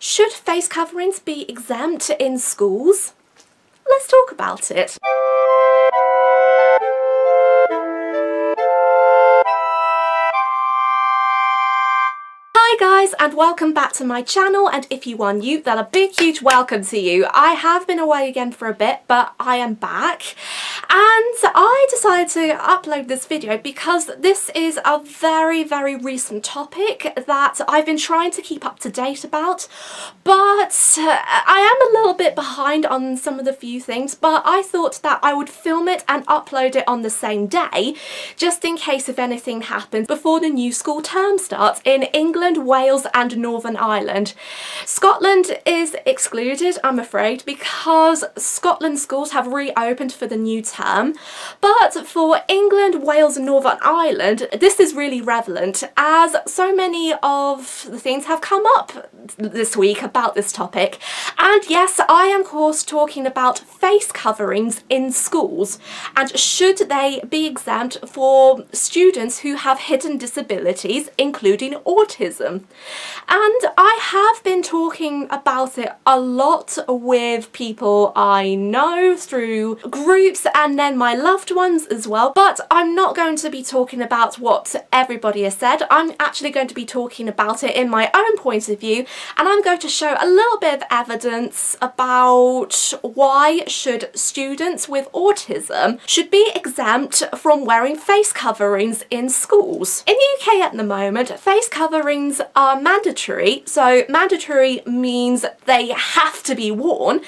Should face coverings be exempt in schools? Let's talk about it. Hi guys, and welcome back to my channel, and if you are new, then a big huge welcome to you. I have been away again for a bit, but I am back. And I decided to upload this video because this is a very recent topic that I've been trying to keep up to date about, but I am a little bit behind on some of the few things, but I thought that I would film it and upload it on the same day, just in case if anything happens before the new school term starts in England, Wales and Northern Ireland. Scotland is excluded, I'm afraid, because Scotland schools have reopened for the new term. But for England, Wales and Northern Ireland, this is really relevant as so many of the things have come up this week about this topic. And yes, I am of course talking about face coverings in schools and should they be exempt for students who have hidden disabilities, including autism. And I have been talking about it a lot with people I know through groups and then my loved ones as well, but I'm not going to be talking about what everybody has said. I'm actually going to be talking about it in my own point of view, and I'm going to show a little bit of evidence about why should students with autism should be exempt from wearing face coverings in schools. In the UK at the moment, face coverings are mandatory, so mandatory means they have to be worn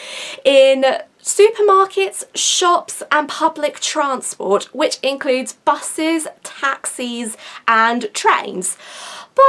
in supermarkets, shops and public transport, which includes buses, taxis and trains.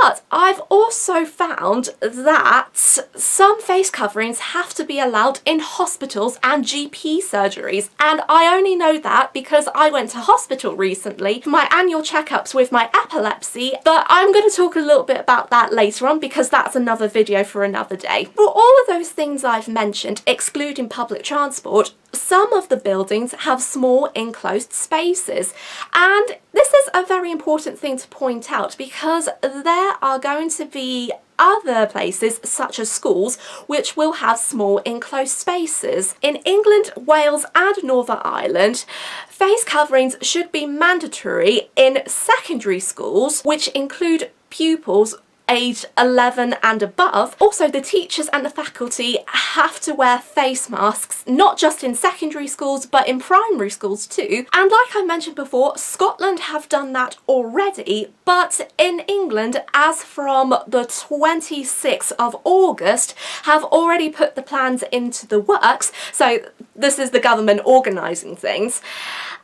But I've also found that some face coverings have to be allowed in hospitals and GP surgeries, and I only know that because I went to hospital recently for my annual checkups with my epilepsy, but I'm going to talk a little bit about that later on because that's another video for another day. For all of those things I've mentioned, excluding public transport, some of the buildings have small enclosed spaces, and this is a very important thing to point out because there are going to be other places such as schools which will have small enclosed spaces. In England, Wales and Northern Ireland, face coverings should be mandatory in secondary schools, which include pupils age 11 and above. Also, the teachers and the faculty have to wear face masks, not just in secondary schools but in primary schools too. And like I mentioned before, Scotland have done that already, but in England, as from the 26th of August, have already put the plans into the works. So this is the government organising things.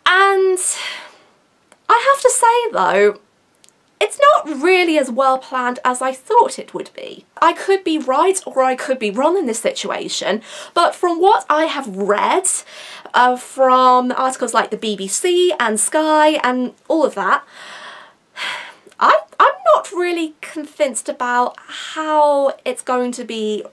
And I have to say though, it's not really as well planned as I thought it would be. I could be right or I could be wrong in this situation, but from what I have read from articles like the BBC and Sky and all of that, I'm not really convinced about how it's going to be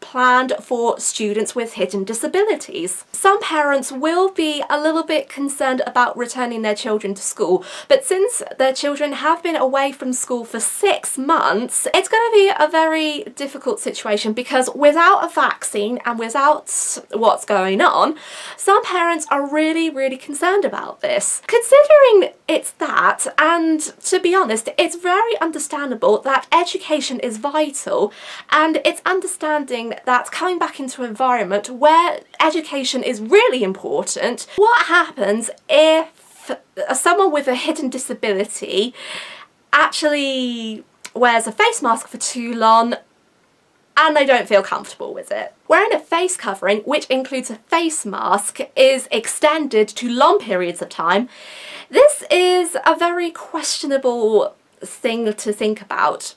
planned for students with hidden disabilities. Some parents will be a little bit concerned about returning their children to school, but since their children have been away from school for 6 months, it's going to be a very difficult situation because without a vaccine and without what's going on, some parents are really concerned about this. Considering it's that, and to be honest, it's very understandable that education is vital, and it's understanding that's coming back into an environment where education is really important. What happens if someone with a hidden disability actually wears a face mask for too long and they don't feel comfortable with it? Wearing a face covering, which includes a face mask, is extended to long periods of time. This is a very questionable thing to think about.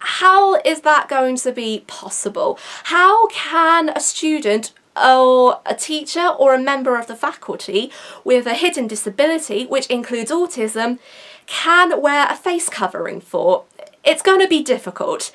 How is that going to be possible? How can a student or a teacher or a member of the faculty with a hidden disability, which includes autism, can wear a face covering for? it's going to be difficult.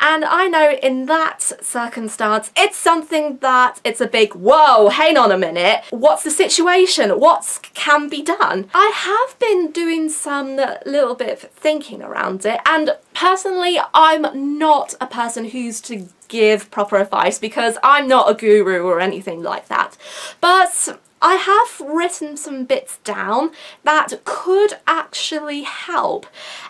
And I know in that circumstance, it's something that it's a big, whoa, hang on a minute, what's the situation? What can be done? I have been doing some little bit of thinking around it, and personally, I'm not a person who's to give proper advice because I'm not a guru or anything like that. But I have written some bits down that could actually help,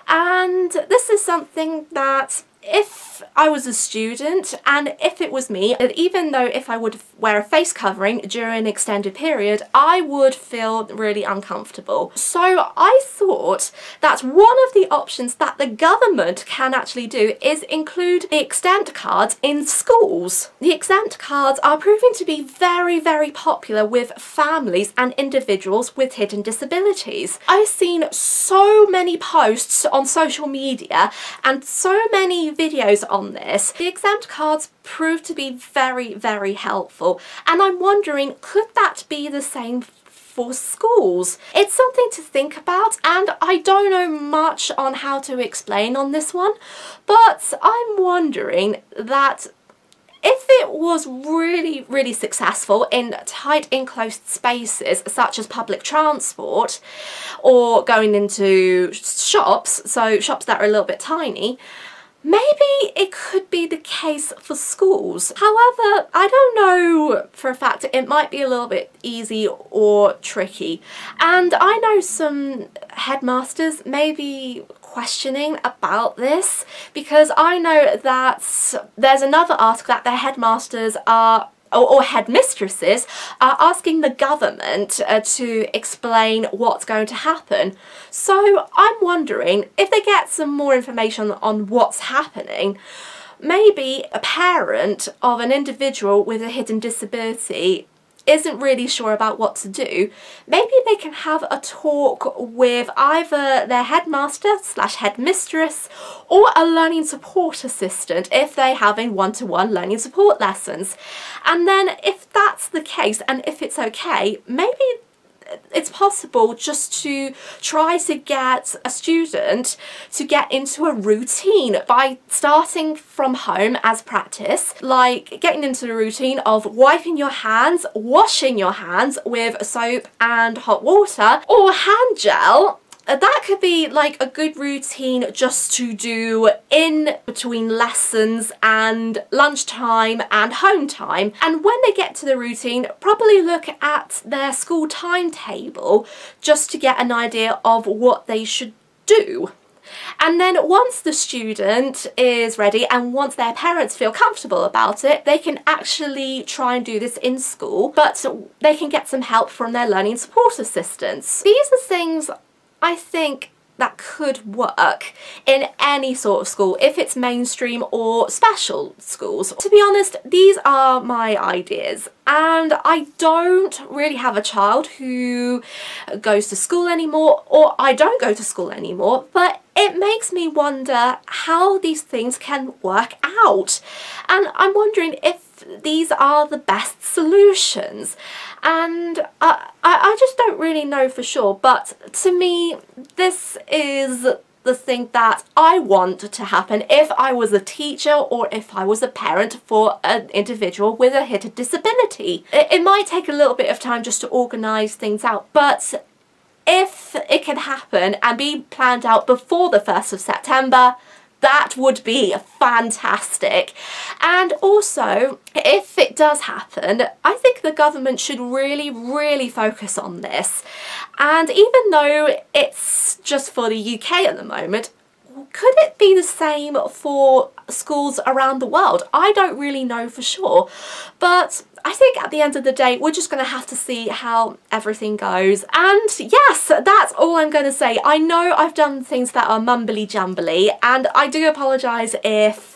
and this is something that if I was a student and if it was me, even though if I would wear a face covering during an extended period, I would feel really uncomfortable. So I thought that one of the options that the government can actually do is include the exempt cards in schools. The exempt cards are proving to be very, very popular with families and individuals with hidden disabilities. I've seen so many posts on social media and so many videos on this. The exempt cards prove to be very, very helpful, and I'm wondering, could that be the same for schools? It's something to think about, and I don't know much on how to explain on this one, but I'm wondering that if it was really, really successful in tight enclosed spaces such as public transport or going into shops, so shops that are a little bit tiny, maybe it could be the case for schools. However, I don't know for a fact, it might be a little bit easy or tricky. And I know some headmasters may be questioning about this, because I know that there's another article that their headmasters are or headmistresses are asking the government to explain what's going to happen. So I'm wondering if they get some more information on what's happening, maybe a parent of an individual with a hidden disability isn't really sure about what to do, maybe they can have a talk with either their headmaster / headmistress or a learning support assistant if they're having one-to-one learning support lessons. And then if that's the case and if it's okay, maybe it's possible just to try to get a student to get into a routine by starting from home as practice, like getting into the routine of wiping your hands, washing your hands with soap and hot water or hand gel. That could be like a good routine just to do in between lessons and lunchtime and home time. And when they get to the routine, probably look at their school timetable just to get an idea of what they should do. And then once the student is ready and once their parents feel comfortable about it, they can actually try and do this in school, but they can get some help from their learning support assistants. These are things I think that could work in any sort of school, if it's mainstream or special schools. To be honest, these are my ideas, and I don't really have a child who goes to school anymore, or I don't go to school anymore, but it makes me wonder how these things can work out, and I'm wondering if these are the best solutions. And I just don't really know for sure, but to me this is the thing that I want to happen if I was a teacher or if I was a parent for an individual with a hidden disability. It might take a little bit of time just to organise things out, but if it can happen and be planned out before the 1st of September, that would be fantastic. And also, if it does happen, I think the government should really, really focus on this. And even though it's just for the UK at the moment, could it be the same for schools around the world? I don't really know for sure, but I think at the end of the day we're just going to have to see how everything goes. And yes, that's all I'm going to say. I know I've done things that are mumbly jumbly, and I do apologise if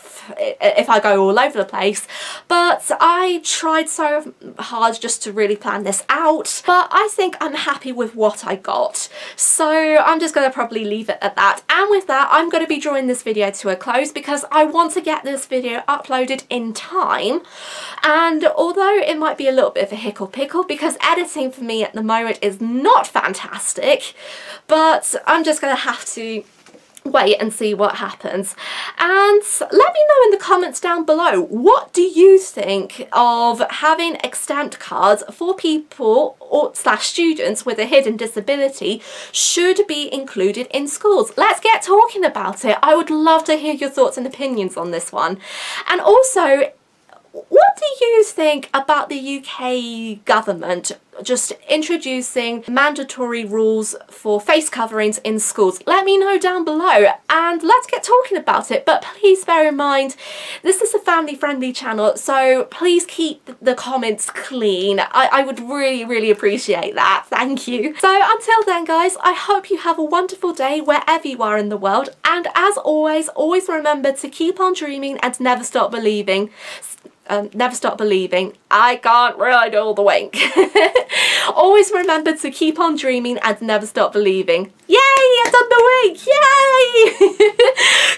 I go all over the place, but I tried so hard just to really plan this out, but I think I'm happy with what I got. So I'm just going to probably leave it at that, and with that I'm going to be drawing this video to a close because I want to get this video uploaded in time. And although it might be a little bit of a hickle pickle because editing for me at the moment is not fantastic, but I'm just going to have to wait and see what happens. And let me know in the comments down below, what do you think of having extant cards for people or / students with a hidden disability should be included in schools? Let's get talking about it. I would love to hear your thoughts and opinions on this one. And also, what do you think about the UK government just introducing mandatory rules for face coverings in schools? Let me know down below and let's get talking about it. But please bear in mind, this is a family-friendly channel, so please keep the comments clean. I would really appreciate that. Thank you. So until then, guys, I hope you have a wonderful day wherever you are in the world. And as always, always remember to keep on dreaming and never stop believing. Never stop believing. I can't really do all the wink. Always remember to keep on dreaming and never stop believing. Yay! I've done the wink! Yay!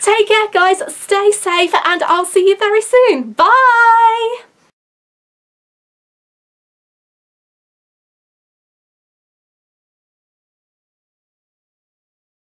Take care, guys. Stay safe and I'll see you very soon. Bye!